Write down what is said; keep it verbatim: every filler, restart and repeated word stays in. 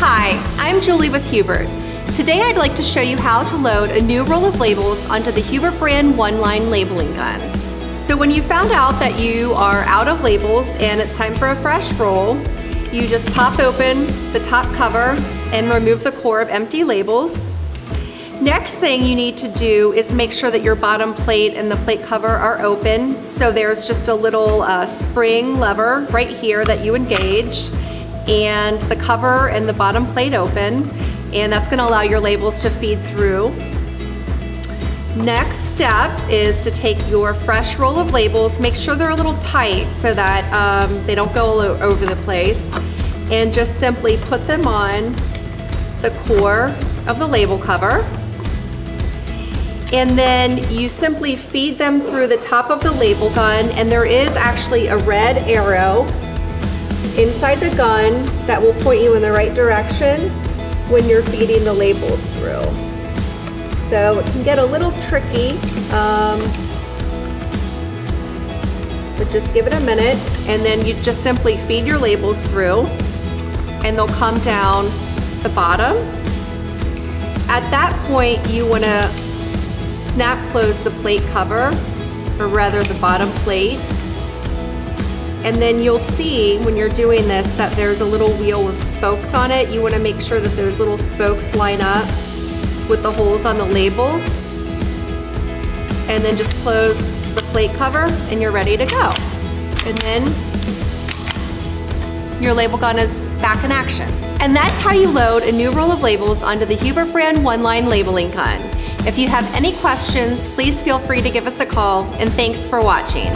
Hi, I'm Julie with Hubert. Today I'd like to show you how to load a new roll of labels onto the Hubert brand one-line labeling gun. So when you found out that you are out of labels and it's time for a fresh roll, you just pop open the top cover and remove the core of empty labels. Next thing you need to do is make sure that your bottom plate and the plate cover are open. So there's just a little uh, spring lever right here that you engage, and the cover and the bottom plate open, and that's going to allow your labels to feed through. Next step is to take your fresh roll of labels, make sure they're a little tight so that um, they don't go all over the place, and just simply put them on the core of the label cover. And then you simply feed them through the top of the label gun, and there is actually a red arrow inside the gun that will point you in the right direction when you're feeding the labels through. So it can get a little tricky, um, but just give it a minute, and then you just simply feed your labels through and they'll come down the bottom. At that point, you want to snap close the plate cover, or rather the bottom plate. And then you'll see when you're doing this that there's a little wheel with spokes on it. You want to make sure that those little spokes line up with the holes on the labels. And then just close the plate cover and you're ready to go. And then your label gun is back in action. And that's how you load a new roll of labels onto the Hubert brand one-line labeling gun. If you have any questions, please feel free to give us a call, and thanks for watching.